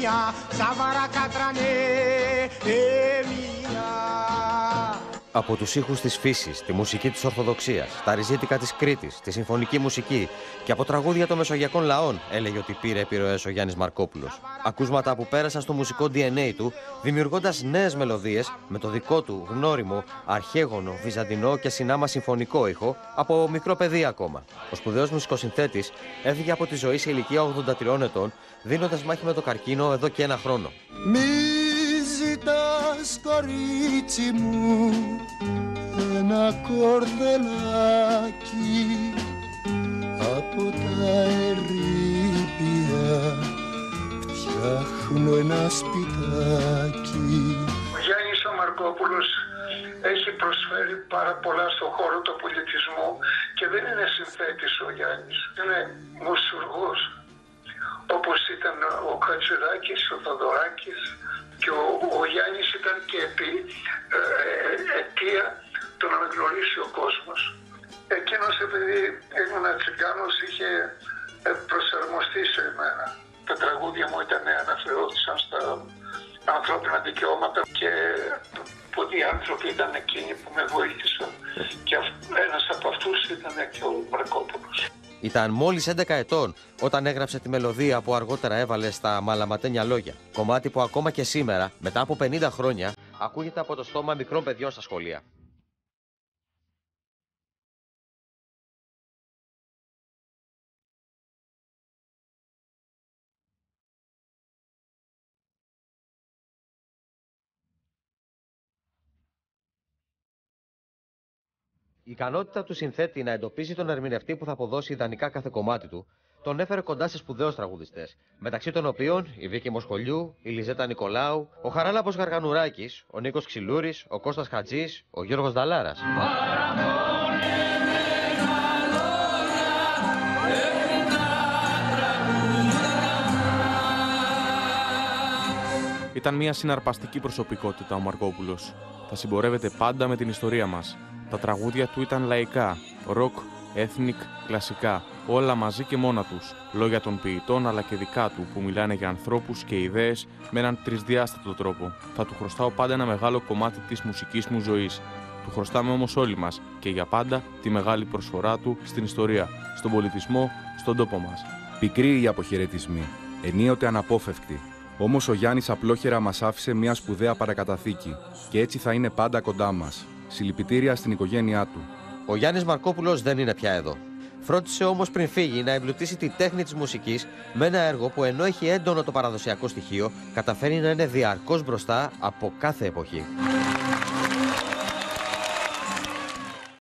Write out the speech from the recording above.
μία, σαβαρά κατρανέ, μία. Από τους ήχους της φύσης, τη μουσική της Ορθοδοξίας, τα ριζίτικα της Κρήτης, τη συμφωνική μουσική και από τραγούδια των μεσογειακών λαών, έλεγε ότι πήρε επιρροές ο Γιάννης Μαρκόπουλος. Ακούσματα που πέρασαν στο μουσικό DNA του, δημιουργώντας νέες μελωδίες με το δικό του γνώριμο, αρχαίγωνο, βυζαντινό και συνάμα συμφωνικό ήχο, από μικρό παιδί ακόμα. Ο σπουδαίος μουσικοσυνθέτης έφυγε από τη ζωή σε ηλικία 83 ετών, δίνοντας μάχη με το καρκίνο εδώ και ένα χρόνο. Ζητάς, κορίτσι μου, ένα κορδελάκι από τα ερήπια, φτιάχνω ένα σπιτάκι. Ο Γιάννης ο Μαρκόπουλος έχει προσφέρει πάρα πολλά στον χώρο του πολιτισμού και δεν είναι συνθέτης ο Γιάννης, είναι μουσουργός, όπως ήταν ο Κατσουδάκης, ο Θοδωράκης. Και ο Γιάννης ήταν και αιτία το να γνωρίσει ο κόσμος. Εκείνος, επειδή ήμουν τσιγκάνος, είχε προσαρμοστεί σε εμένα. Τα τραγούδια μου ήταν αναφερόντουσαν στα ανθρώπινα δικαιώματα και πολλοί άνθρωποι ήταν εκείνοι που με βοήθησαν. Και ένας από αυτούς ήταν και ο Μαρκόπουλος. Ήταν μόλις 11 ετών όταν έγραψε τη μελωδία που αργότερα έβαλε στα Μαλαματένια Λόγια. Κομμάτι που ακόμα και σήμερα, μετά από 50 χρόνια, ακούγεται από το στόμα μικρών παιδιών στα σχολεία. Η ικανότητα του συνθέτη να εντοπίζει τον ερμηνευτή που θα αποδώσει ιδανικά κάθε κομμάτι του, τον έφερε κοντά σε σπουδαίους τραγουδιστές, μεταξύ των οποίων η Βίκη Μοσχολιού, η Λιζέτα Νικολάου, ο Χαράλαμπος Γαργανουράκης, ο Νίκος Ξυλούρης, ο Κώστας Χατζής, ο Γιώργος Δαλάρας. Ήταν μια συναρπαστική προσωπικότητα ο Μαρκόπουλος. Θα συμπορεύεται πάντα με την ιστορία μας. Τα τραγούδια του ήταν λαϊκά, ροκ, έθνικ, κλασικά, όλα μαζί και μόνα τους. Λόγια των ποιητών αλλά και δικά του που μιλάνε για ανθρώπους και ιδέες με έναν τρισδιάστατο τρόπο. Θα του χρωστάω πάντα ένα μεγάλο κομμάτι της μουσικής μου ζωής. Του χρωστάμε όμως όλοι μας και για πάντα τη μεγάλη προσφορά του στην ιστορία, στον πολιτισμό, στον τόπο μας. Πικροί οι αποχαιρετισμοί, ενίοτε αναπόφευκτοι. Όμως ο Γιάννης απλόχερα μας άφησε μια σπουδαία παρακαταθήκη και έτσι θα είναι πάντα κοντά μας. Συλληπιτήρια στην οικογένειά του. Ο Γιάννης Μαρκόπουλος δεν είναι πια εδώ. Φρόντισε όμως πριν φύγει να εμπλουτίσει τη τέχνη της μουσικής με ένα έργο που, ενώ έχει έντονο το παραδοσιακό στοιχείο, καταφέρει να είναι διαρκώς μπροστά από κάθε εποχή.